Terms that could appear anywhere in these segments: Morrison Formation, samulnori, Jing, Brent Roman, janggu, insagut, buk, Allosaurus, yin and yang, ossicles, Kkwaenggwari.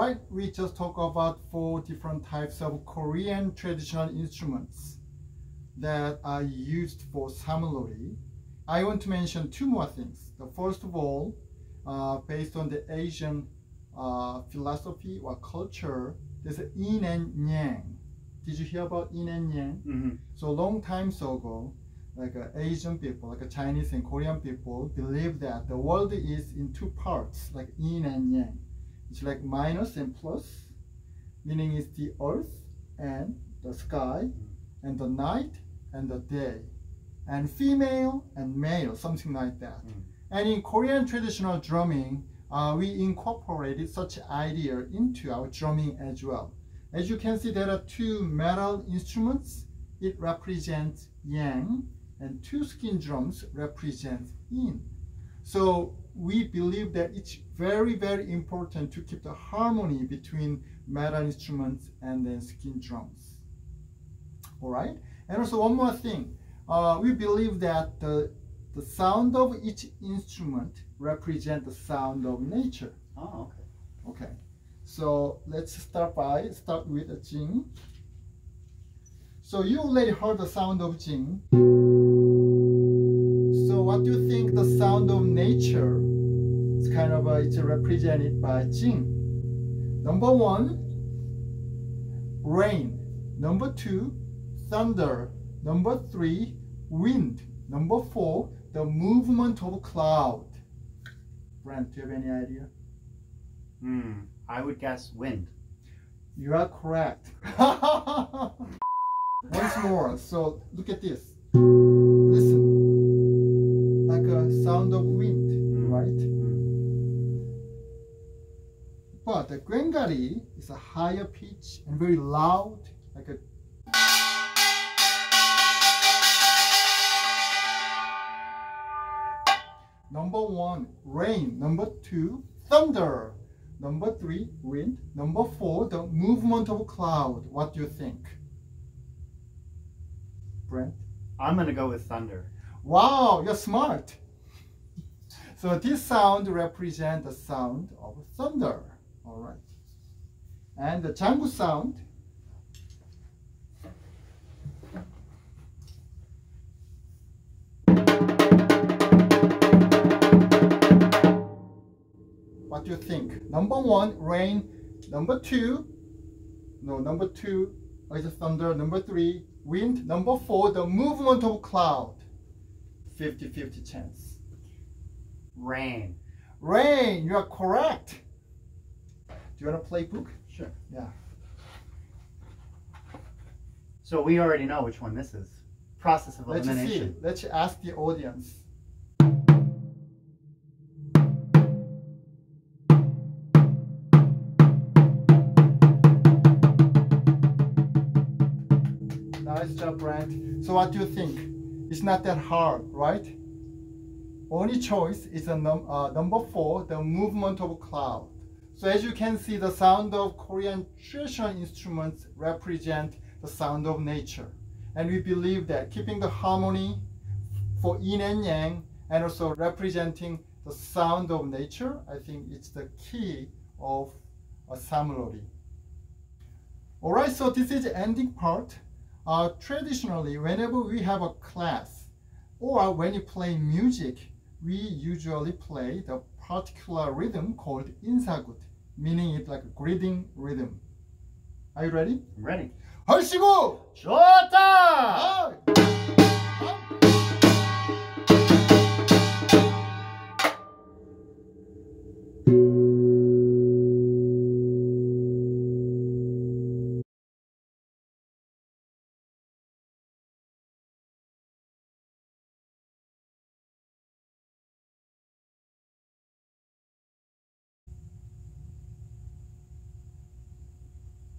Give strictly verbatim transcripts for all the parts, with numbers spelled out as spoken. Alright, we just talked about four different types of Korean traditional instruments that are used for samulnori. I want to mention two more things. The first of all, uh, based on the Asian uh, philosophy or culture, there's a yin and yang. Did you hear about yin and yang? Mm-hmm. So long time ago, like uh, Asian people, like uh, Chinese and Korean people, believe that the world is in two parts, like yin and yang. It's like minus and plus, meaning it's the earth and the sky, and the night and the day, and female and male, something like that. Mm. And in Korean traditional drumming, uh, we incorporated such idea into our drumming as well. As you can see, there are two metal instruments. It represents yang, and two skin drums represent yin. So we believe that it's very, very important to keep the harmony between metal instruments and then skin drums. All right. And also one more thing, uh, we believe that the, the sound of each instrument represents the sound of nature. Oh, okay. Okay. So let's start by start with a Jing. So you already heard the sound of Jing. So what do you think the sound of nature is kind of, uh, it's represented by Jing? Number one, rain. Number two, thunder. Number three, wind. Number four, the movement of cloud. Brent, do you have any idea? Hmm, I would guess wind. You are correct. Once more, so look at this. Listen, like a sound of wind, mm. right? Mm. But the Kkwaenggwari is a higher pitch and very loud, like a number one, rain. Number two, thunder. Number three, wind. Number four, the movement of cloud. What do you think? Brent? I'm going to go with thunder. Wow, you're smart. So this sound represents the sound of thunder. All right. And the janggu sound. What do you think? Number one, rain. Number two, no, number two is the thunder. Number three, wind. Number four, the movement of cloud. fifty fifty chance. Rain. Rain, you are correct. Do you want to play buk? Sure. Yeah. So we already know which one this is. Process of elimination. Let's see. Let's ask the audience. Nice job, Brent. So what do you think? It's not that hard, right? Only choice is a num uh, number four, the movement of cloud. So as you can see, the sound of Korean traditional instruments represent the sound of nature. And we believe that keeping the harmony for yin and yang and also representing the sound of nature, I think it's the key of a samulnori. All right, so this is the ending part. Uh, traditionally, whenever we have a class or when you play music, we usually play the particular rhythm called insagut, meaning it's like a greeting rhythm. Are you ready? I'm ready. 하시고 좋다.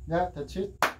Yeah, that's it.